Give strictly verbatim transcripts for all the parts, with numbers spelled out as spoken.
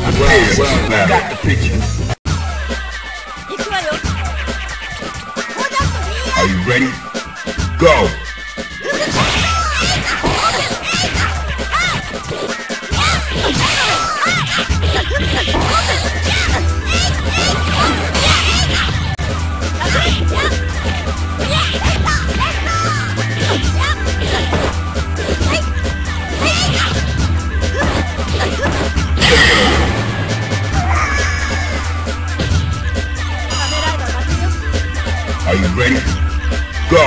Well, well, now I got the pictures. Are you ready? Go! Are you ready? Go!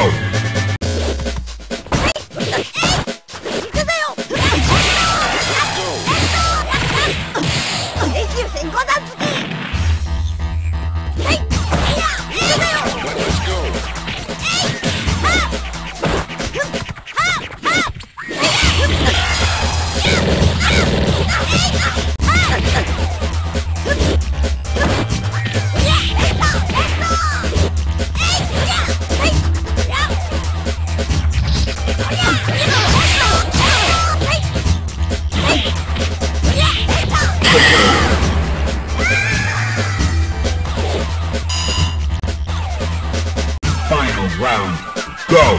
Round, go!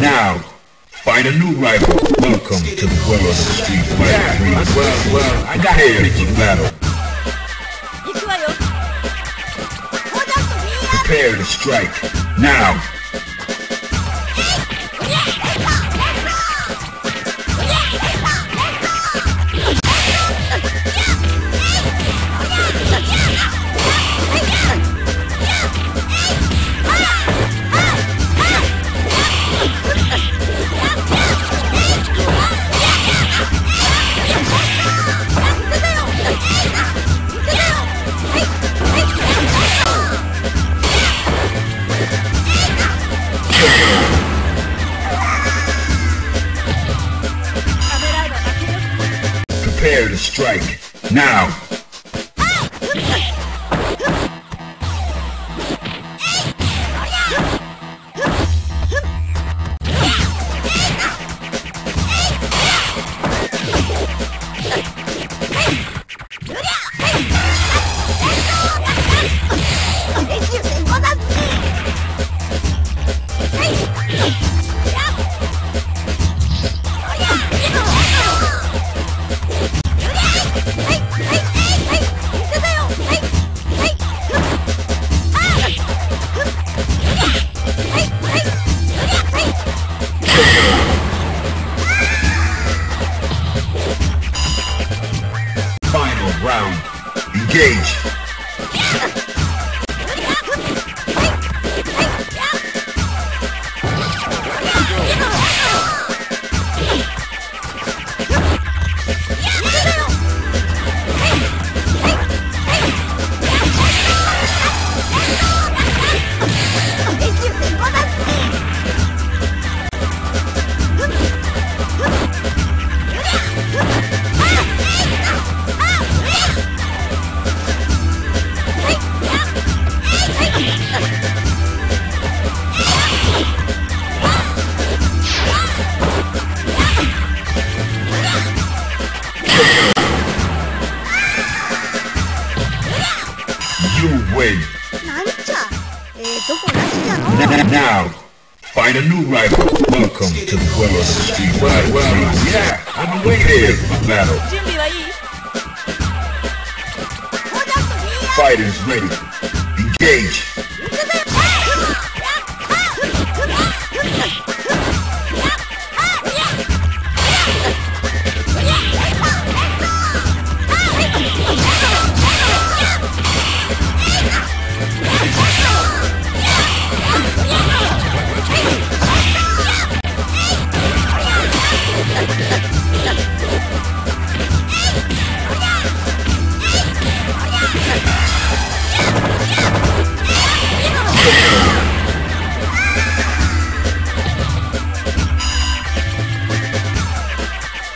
Now, find a new rival. Welcome to the world of Street Fighter three. Well, well, I got here to battle. Prepare to strike. Now. Prepare to strike now. Round, engage. Now, find a new rival. Welcome to the world of Street Fighter three. Yeah, I'm prepared for battle. Fighters ready. Engage!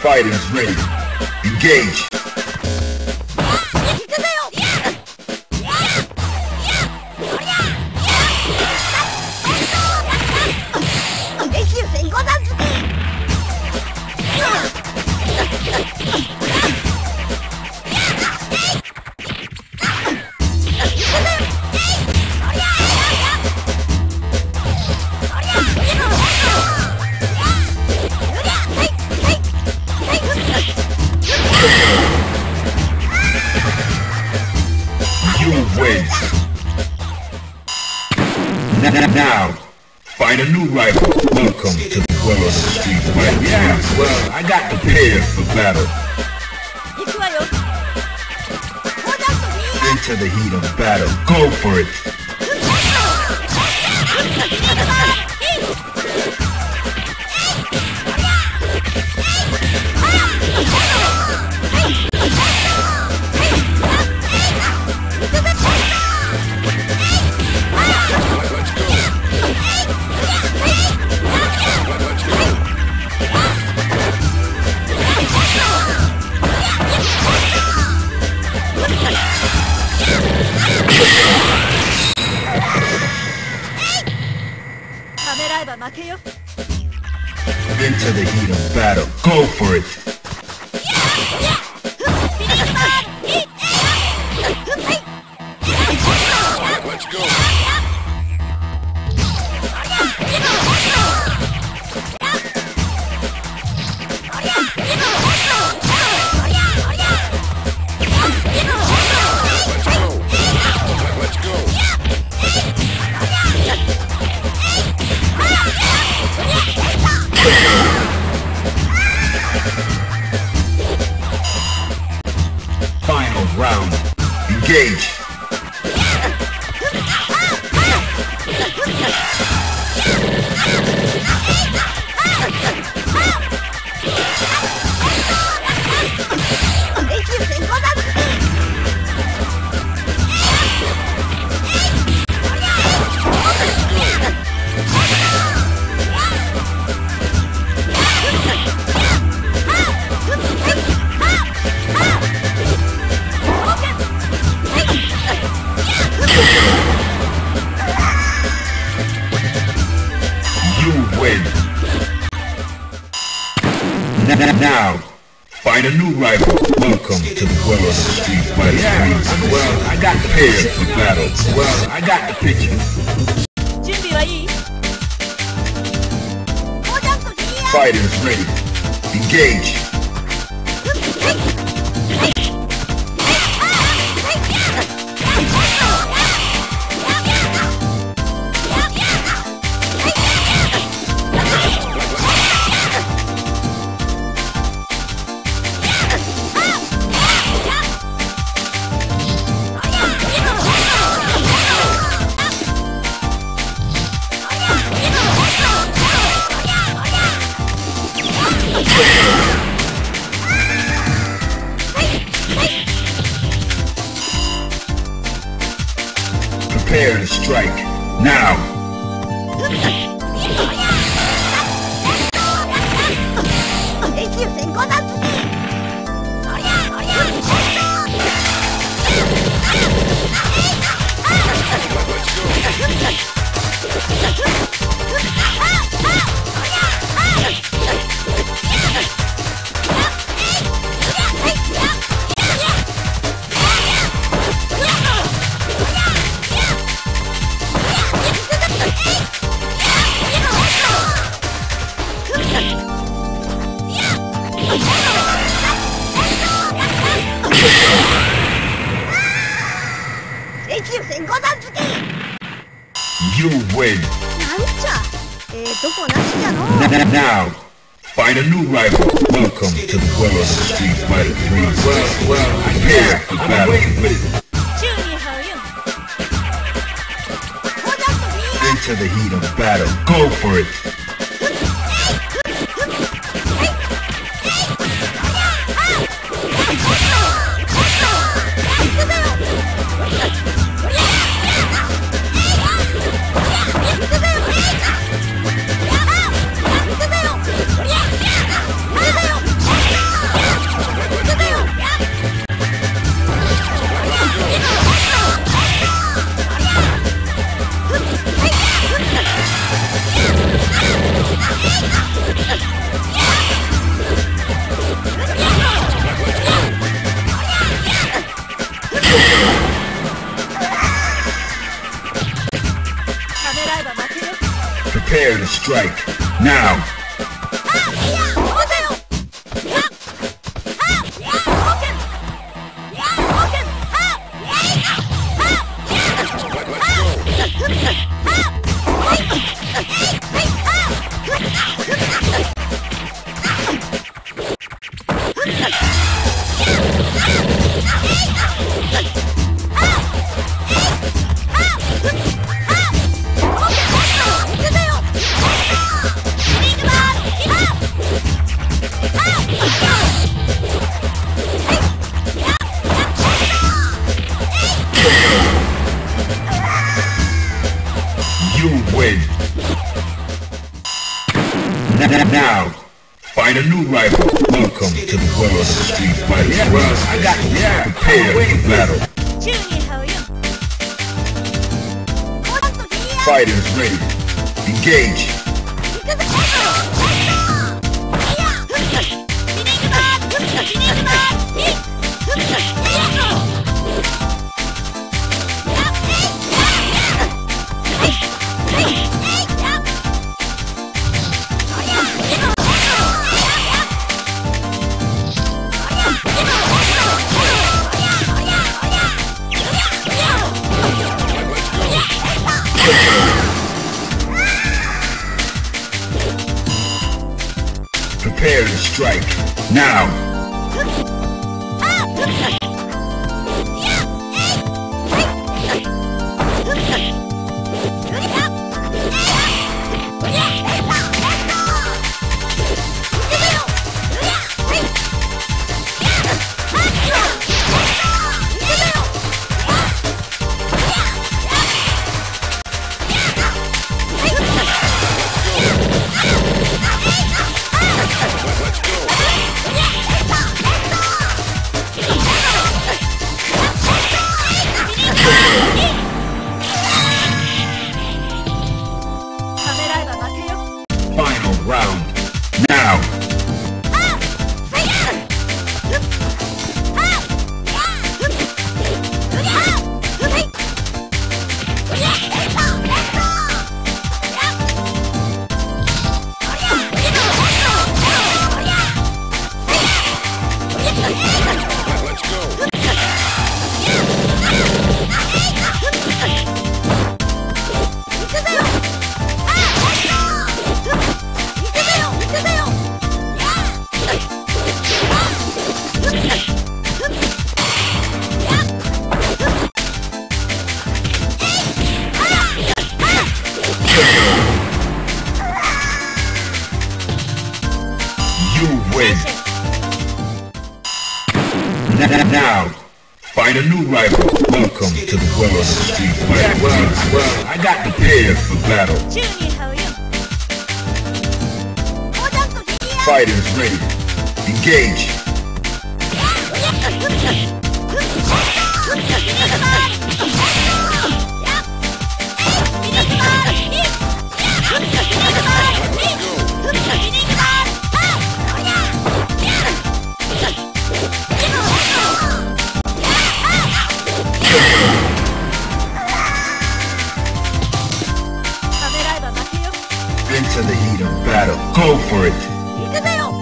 Fighters ready. Engage. Now, find a new rival. Welcome to the world of Street Fighter. Yeah, well, I got prepared for battle. Enter the heat of battle. Go for it. Into the heat of battle. Go for it. Let's go. Let's go. Final round. Engage. Now, find a new rival. Welcome to the world of Street Fighter. Yeah, well, I got prepared for battle. Well, I got the picture. Fighters ready. Engage. Prepare to strike now. Yeah! You win. Now, find a new rival. Welcome to the world of Street Fighter three. Well, well, prepare for battle. Enter the heat of battle. Go for it. Prepare to strike now. You win. Now, find a new rival. Welcome to the world of Street Fighter. Yeah, I got it. Yeah. Prepare for battle. Fighters ready. Engage. Prepare to strike now. Round now. Let's go. You win. Now, find a new rival. Welcome to the world of Street Fighter. Well, well, I got prepared for battle. Fighters ready. Engage. Into the heat of battle. Go for it. Let's go.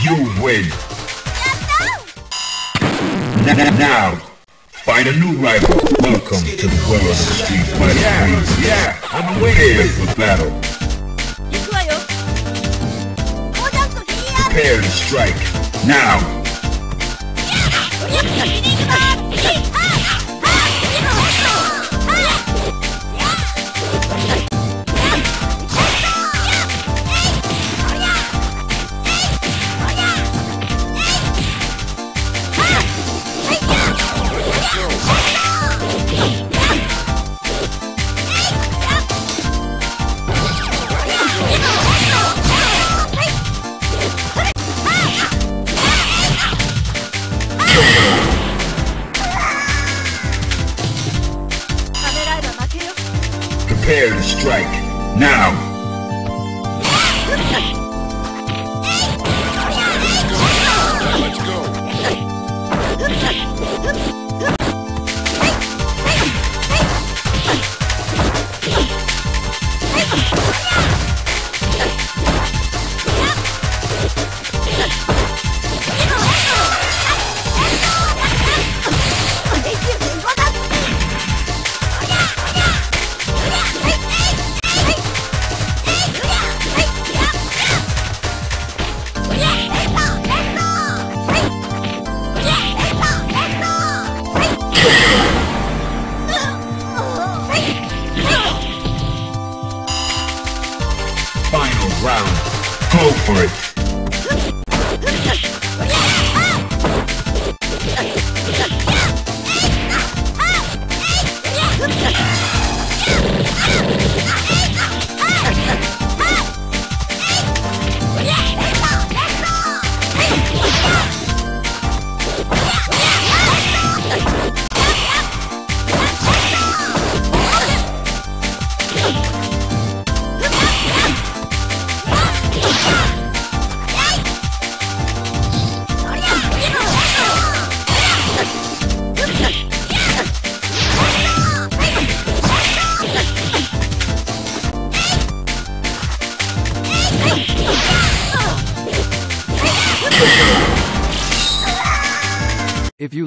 You win. Now, find a new rival. Welcome to the world of Street Fighter three. Yeah, yeah, I'm waiting for battle. Prepare to strike. Now. Prepare to strike, now! Let's go, let's go! Round. Go for it. If you